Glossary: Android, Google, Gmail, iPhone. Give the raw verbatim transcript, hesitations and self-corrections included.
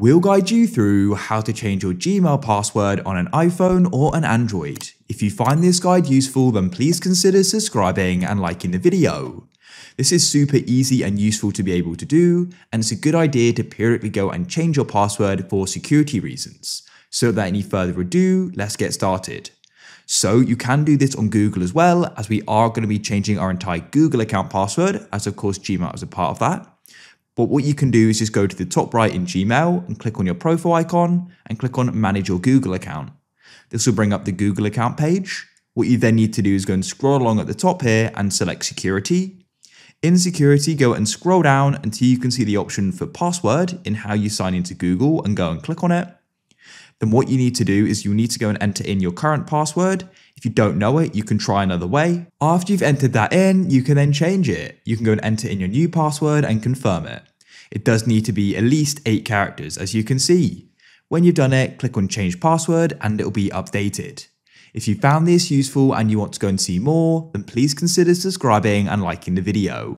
We'll guide you through how to change your Gmail password on an iPhone or an Android. If you find this guide useful, then please consider subscribing and liking the video. This is super easy and useful to be able to do, and it's a good idea to periodically go and change your password for security reasons. So without any further ado, let's get started. So you can do this on Google as well, as we are going to be changing our entire Google account password, as of course Gmail is a part of that. But what you can do is just go to the top right in Gmail and click on your profile icon and click on Manage Your Google Account. This will bring up the Google account page. What you then need to do is go and scroll along at the top here and select Security. In Security, go and scroll down until you can see the option for password in how you sign into Google, and go and click on it. Then what you need to do is you need to go and enter in your current password. If you don't know it, you can try another way. After you've entered that in, you can then change it. You can go and enter in your new password and confirm it. It does need to be at least eight characters, as you can see. When you've done it, click on Change Password and it'll be updated. If you found this useful and you want to go and see more, then please consider subscribing and liking the video.